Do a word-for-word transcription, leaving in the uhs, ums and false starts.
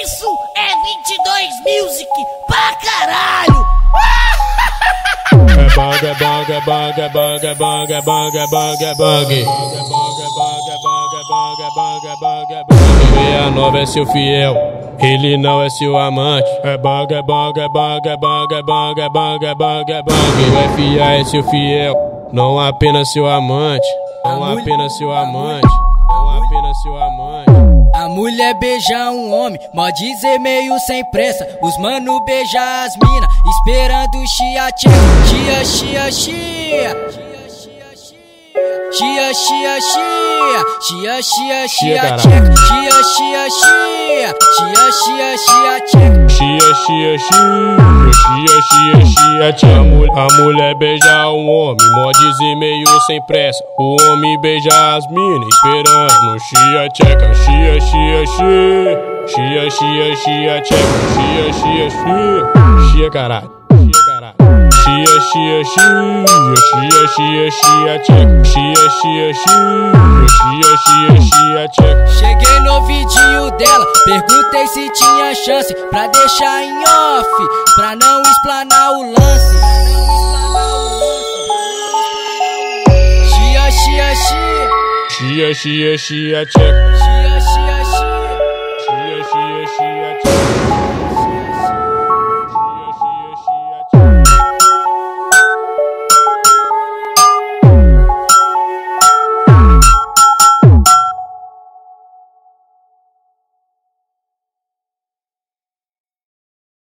Isso é vinte e dois Music pra caralho! É bug, é bug, é bug, é bug, é bug, é bug, é bug, é bug. sessenta e nove é seu fiel, ele não é seu amante. É bug, é bug, é bug, é bug, é bug, é bug, é bug, é bug. O F A é seu fiel, não apenas seu amante. Não apenas seu amante. Não apenas seu amante. A mulher beija um homem, mó dizer meio sem pressa. Os mano beija as mina, esperando chia tia. Chia, chia, chia. Chia, chia, chia. Chia, chia, chia. Chia, chia, chia. Chia, chia, chia. Chia, chia, chia. Chia, chia, chia. A mulher beija um homem, mó dizer meio sem pressa. O homem beija as mina, esperando no chia tcheca. Chia, chia, chia. Chia, chia, chia tcheca. Chia, chia, chia. Chia, caralho. Chia, caralho. Chia, chia, chia. Chia, chia, chia tcheca. Chia, chia, chia. Chia, chia, chia tcheca. Cheguei no vidinho dela, perguntei se tinha chance pra deixar em off, pra não explanar o lance. Chia, chia, chia, check. Chia, chia, chia. Chia, chia, chia, check.